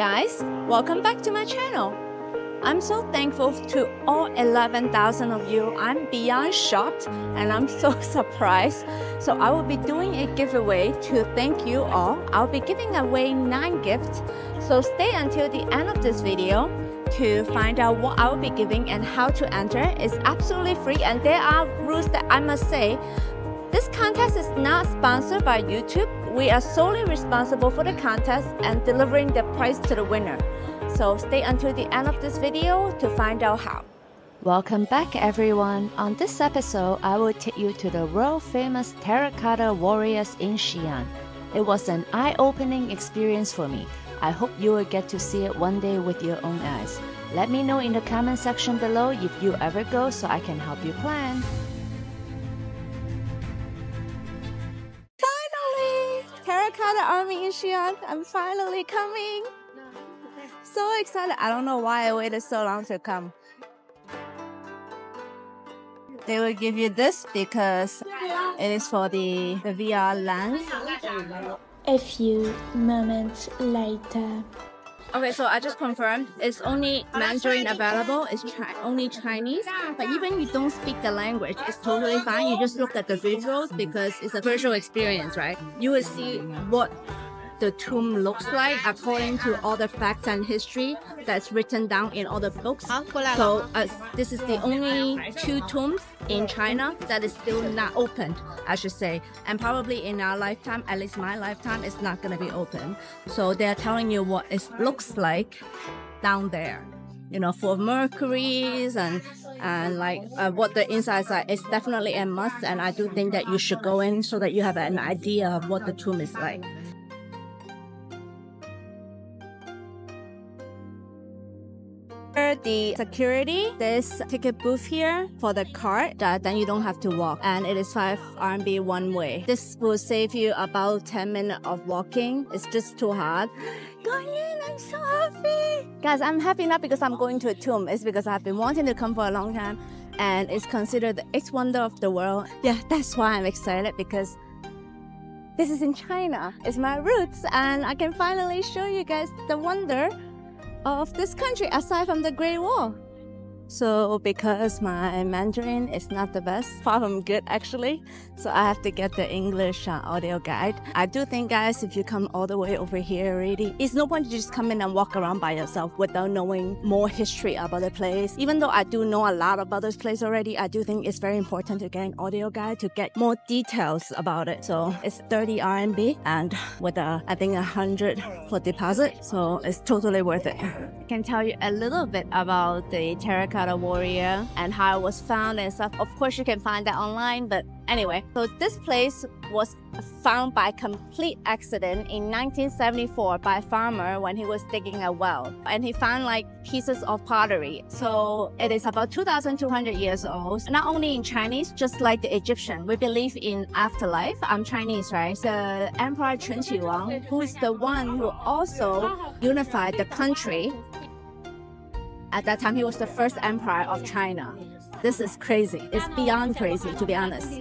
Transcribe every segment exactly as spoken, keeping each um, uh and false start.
guys, welcome back to my channel. I'm so thankful to all eleven thousand of you. I'm beyond shocked and I'm so surprised. So I will be doing a giveaway to thank you all. I'll be giving away nine gifts. So stay until the end of this video to find out what I will be giving and how to enter. It's absolutely free and there are rules that I must say. This contest is not sponsored by YouTube. We are solely responsible for the contest and delivering the prize to the winner. So stay until the end of this video to find out how. Welcome back everyone. On this episode, I will take you to the world famous Terracotta Warriors in Xi'an. It was an eye-opening experience for me. I hope you will get to see it one day with your own eyes. Let me know in the comment section below if you ever go so I can help you plan. Finally! Terracotta Army in Xi'an, I'm finally coming! So excited. I don't know why I waited so long to come. They will give you this because it is for the, the V R lens. A few moments later. Okay, so I just confirmed it's only Mandarin available. It's chi only Chinese. But even if you don't speak the language, it's totally fine. You just look at the visuals because it's a virtual experience, right? You will see what the tomb looks like according to all the facts and history that's written down in all the books. So uh, this is the only two tombs in China that is still not opened, I should say. And probably in our lifetime, at least my lifetime, it's not gonna be open. So they're telling you what it looks like down there. You know, for Mercury's and and like uh, what the insides are, it's definitely a must. And I do think that you should go in so that you have an idea of what the tomb is like. The security, this ticket booth here for the card, that then you don't have to walk, and it is five R M B one way. This will save you about ten minutes of walking. It's just too hard. Going in, I'm so happy. Guys, I'm happy not because I'm going to a tomb, it's because I've been wanting to come for a long time, and it's considered the eighth wonder of the world. Yeah, that's why I'm excited, because this is in China. It's my roots, and I can finally show you guys the wonder of this country aside from the Great Wall. So because my Mandarin is not the best, far from good actually, so I have to get the English uh, audio guide. I do think guys, if you come all the way over here already, it's no point to just come in and walk around by yourself without knowing more history about the place. Even though I do know a lot about this place already, I do think it's very important to get an audio guide to get more details about it. So it's thirty R M B and with a, I think one hundred for deposit, so it's totally worth it. I can tell you a little bit about the Terracotta Warrior and how it was found and stuff. Of course you can find that online, but anyway, so this place was found by complete accident in nineteen seventy-four by a farmer when he was digging a well, and he found like pieces of pottery. So it is about two thousand two hundred years old. Not only in Chinese, just like the Egyptian, we believe in afterlife. I'm Chinese, right? The Emperor Qin Shi Huang, who is the one who also unified the country. At that time, he was the first emperor of China. This is crazy. It's beyond crazy, to be honest.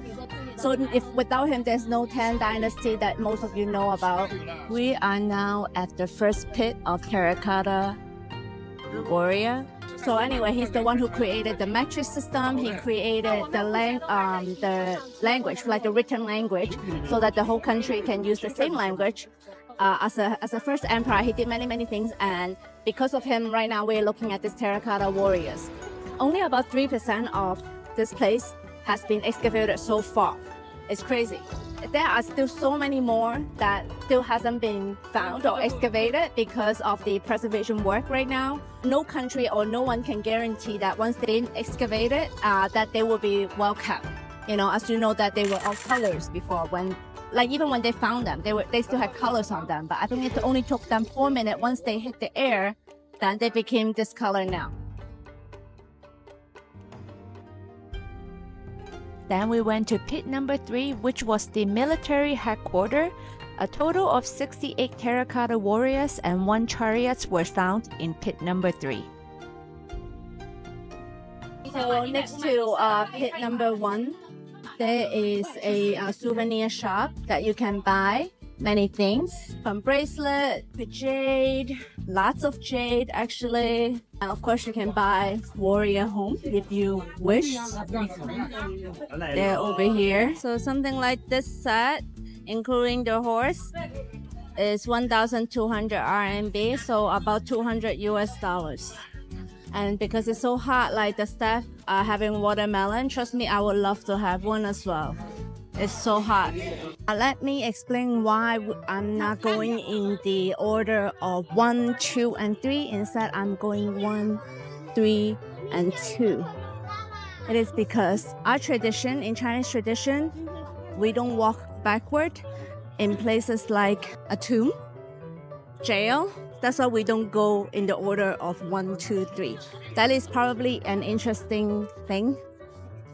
So if without him, there's no Tang Dynasty that most of you know about. We are now at the first pit of Terracotta Warrior. So anyway, he's the one who created the metric system. He created the, lang um, the language, like the written language, so that the whole country can use the same language. Uh, as, a, as a first emperor, he did many, many things, and because of him, right now we're looking at this Terracotta Warriors. Only about three percent of this place has been excavated so far. It's crazy. There are still so many more that still hasn't been found or excavated because of the preservation work right now. No country or no one can guarantee that once they've been excavated, uh, that they will be well kept. You know, as you know that they were all colors before when Like even when they found them, they were they still had colors on them. But I think it only took them four minutes. Once they hit the air, then they became this color now. Then we went to pit number three, which was the military headquarters. A total of sixty-eight terracotta warriors and one chariot were found in pit number three. So next to uh, pit number one, there is a, a souvenir shop that you can buy many things, from bracelet, jade, lots of jade actually. And of course you can buy warrior home if you wish. They're over here. So something like this set, including the horse, is one thousand two hundred R M B, so about two hundred U S dollars. And because it's so hot, like the staff are having watermelon, trust me, I would love to have one as well. It's so hot. Uh, let me explain why I'm not going in the order of one, two, and three. Instead, I'm going one, three, and two. It is because our tradition, in Chinese tradition, we don't walk backward in places like a tomb, jail. That's why we don't go in the order of one, two, three. That is probably an interesting thing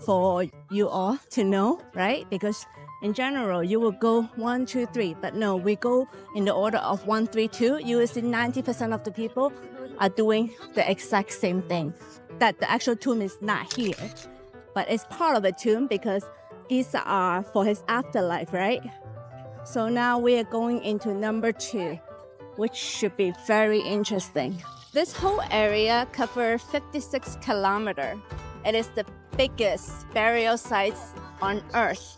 for you all to know, right? Because in general, you will go one, two, three. But no, we go in the order of one, three, two. You will see ninety percent of the people are doing the exact same thing. That the actual tomb is not here, but it's part of a tomb because these are for his afterlife, right? So now we are going into number two, which should be very interesting. This whole area covers fifty-six kilometers. It is the biggest burial sites on earth.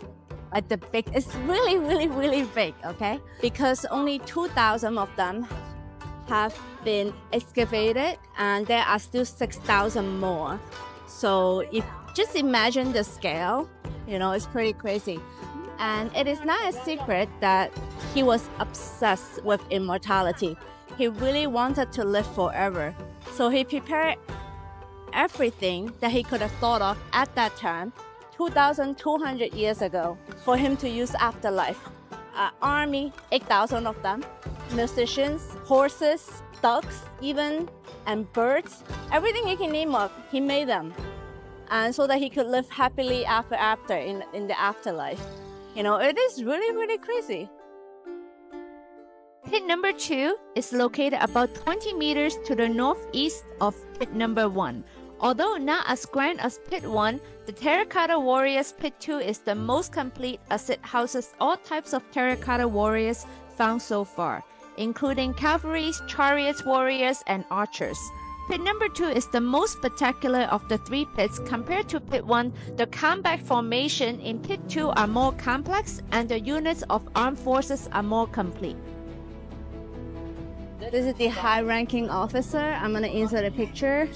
Like the big, it's really, really, really big, okay? Because only two thousand of them have been excavated and there are still six thousand more. So if just imagine the scale, you know, it's pretty crazy. And it is not a secret that he was obsessed with immortality. He really wanted to live forever. So he prepared everything that he could have thought of at that time, two thousand two hundred years ago, for him to use afterlife. Uh, army, eight thousand of them, musicians, horses, dogs even, and birds. Everything you can name of, he made them. And so that he could live happily after after in, in the afterlife. You know, it is really, really crazy. Pit number two is located about twenty meters to the northeast of pit number one. Although not as grand as pit one, the Terracotta Warriors pit two is the most complete as it houses all types of Terracotta Warriors found so far, including cavalry, chariots, warriors, and archers. Pit number two is the most spectacular of the three pits. Compared to pit one, the combat formation in pit two are more complex and the units of armed forces are more complete. This is the high-ranking officer. I'm going to insert a picture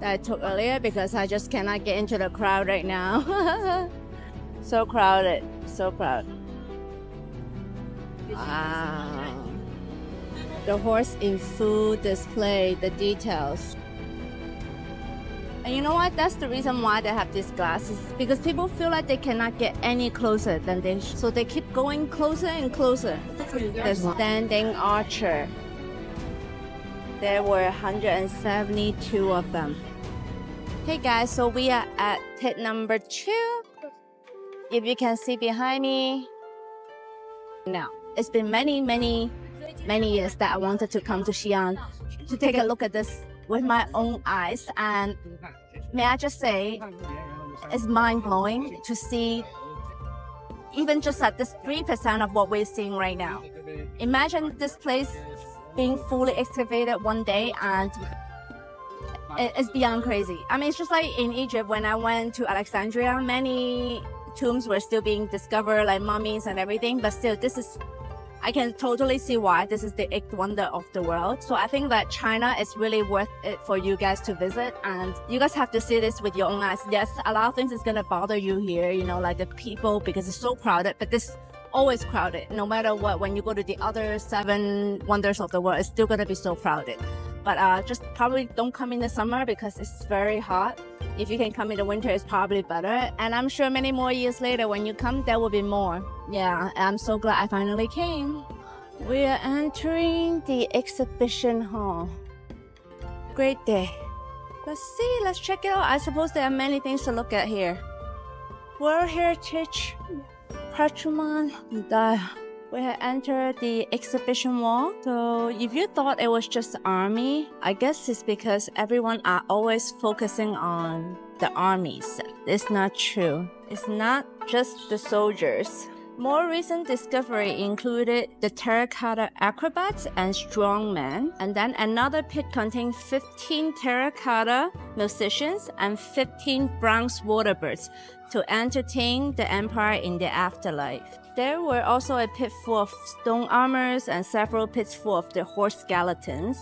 that I took earlier because I just cannot get into the crowd right now. So crowded, so crowded. Wow. The horse in full display, the details. And you know what? That's the reason why they have these glasses, because people feel like they cannot get any closer than they should. So they keep going closer and closer. The standing archer. There were one hundred seventy-two of them. Hey guys, so we are at pit number two. If you can see behind me. Now, it's been many, many, many years that I wanted to come to Xi'an to take a look at this with my own eyes, and may I just say, it's mind-blowing to see even just at this three percent of what we're seeing right now. Imagine this place being fully excavated one day, and it's beyond crazy. I mean, it's just like in Egypt when I went to Alexandria, many tombs were still being discovered, like mummies and everything, but still this is, I can totally see why this is the eighth wonder of the world. So I think that China is really worth it for you guys to visit, and you guys have to see this with your own eyes. Yes, a lot of things is gonna bother you here, you know, like the people, because it's so crowded, but this is always crowded. No matter what, when you go to the other seven wonders of the world, it's still gonna be so crowded. But uh, just probably don't come in the summer because it's very hot. If you can come in the winter, it's probably better. And I'm sure many more years later, when you come, there will be more. Yeah, I'm so glad I finally came. We are entering the exhibition hall. Great day. Let's see, let's check it out. I suppose there are many things to look at here. World Heritage, Patrimoine, Dai. We have entered the exhibition wall. So if you thought it was just the army, I guess it's because everyone are always focusing on the armies. It's not true. It's not just the soldiers. More recent discovery included the terracotta acrobats and strongmen, and then another pit contained fifteen terracotta musicians and fifteen bronze waterbirds to entertain the empire in the afterlife. There were also a pit full of stone armors and several pits full of the horse skeletons.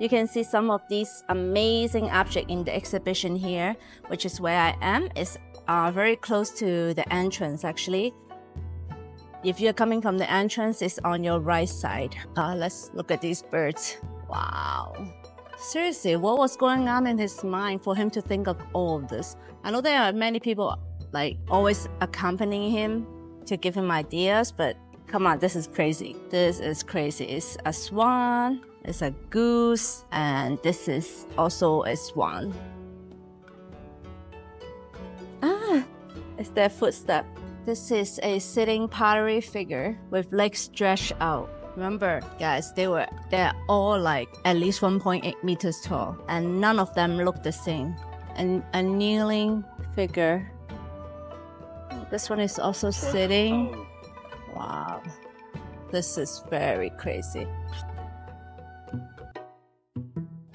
You can see some of these amazing objects in the exhibition here, which is where I am. It's uh, very close to the entrance actually. If you're coming from the entrance, it's on your right side. Uh, let's look at these birds. Wow. Seriously, what was going on in his mind for him to think of all of this? I know there are many people like always accompanying him to give him ideas, but come on, this is crazy. This is crazy. It's a swan, it's a goose, and this is also a swan. Ah, it's their footstep. This is a sitting pottery figure with legs stretched out. Remember, guys, they were they're all like at least one point eight meters tall, and none of them look the same. And a kneeling figure. This one is also sitting. Wow, this is very crazy.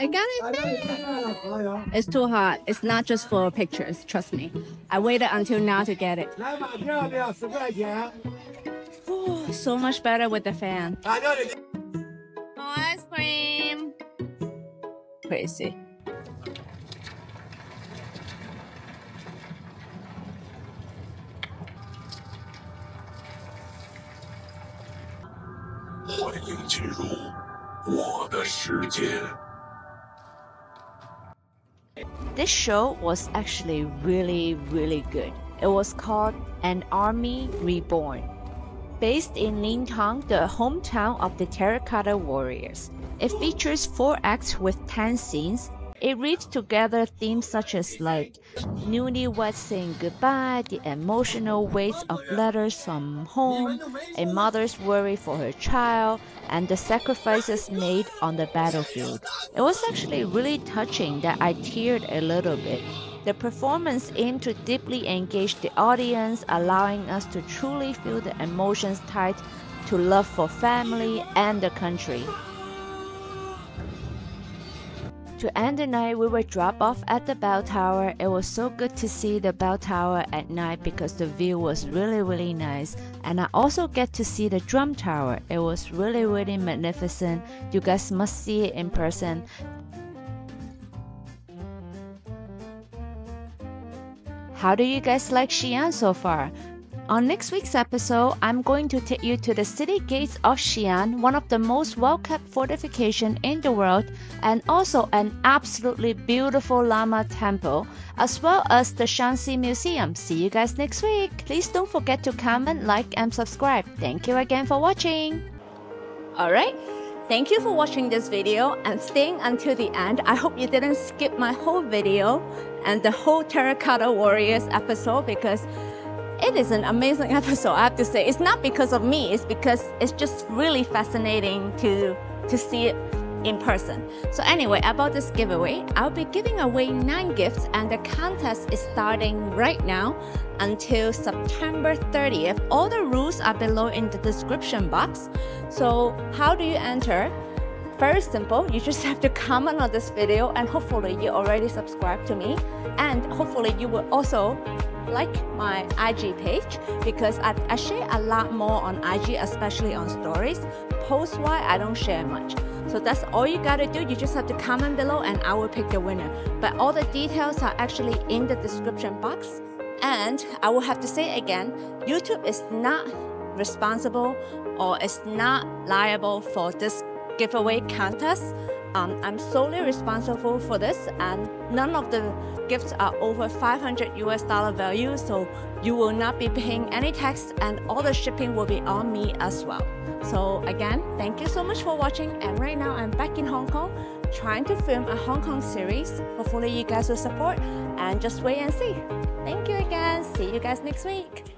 I got it! It's too hard. It's not just for pictures, trust me. I waited until now to get it. Ooh, so much better with the fan. More ice cream! Crazy. This show was actually really, really good. It was called An Army Reborn. Based in Lintong, the hometown of the Terracotta Warriors, it features four acts with ten scenes. It reads together themes such as like newlyweds saying goodbye, the emotional weight of letters from home, a mother's worry for her child, and the sacrifices made on the battlefield. It was actually really touching that I teared a little bit. The performance aimed to deeply engage the audience, allowing us to truly feel the emotions tied to love for family and the country. To end the night, we were dropped off at the bell tower. It was so good to see the bell tower at night because the view was really, really nice. And I also get to see the drum tower. It was really, really magnificent. You guys must see it in person. How do you guys like Xi'an so far? On next week's episode, I'm going to take you to the city gates of Xi'an, one of the most well-kept fortifications in the world, and also an absolutely beautiful Lama temple, as well as the Shanxi Museum. See you guys next week. Please don't forget to comment, like, and subscribe. Thank you again for watching. Alright. Thank you for watching this video and staying until the end. I hope you didn't skip my whole video and the whole Terracotta Warriors episode, because it is an amazing episode, I have to say. It's not because of me, it's because it's just really fascinating to, to see it in person. So anyway, about this giveaway, I'll be giving away nine gifts, and the contest is starting right now until September thirtieth. All the rules are below in the description box. So how do you enter? Very simple, you just have to comment on this video, and hopefully you already subscribe to me, and hopefully you will also like my I G page, because I, I share a lot more on I G, especially on stories. Post why I don't share much. So that's all you gotta do. You just have to comment below and I will pick the winner. But all the details are actually in the description box. And I will have to say again, YouTube is not responsible or is not liable for this giveaway contest. Um, I'm solely responsible for this, and none of the gifts are over five hundred U S dollar value, so you will not be paying any tax, and all the shipping will be on me as well. So again, thank you so much for watching, and right now I'm back in Hong Kong trying to film a Hong Kong series. Hopefully you guys will support, and just wait and see. Thank you again. See you guys next week.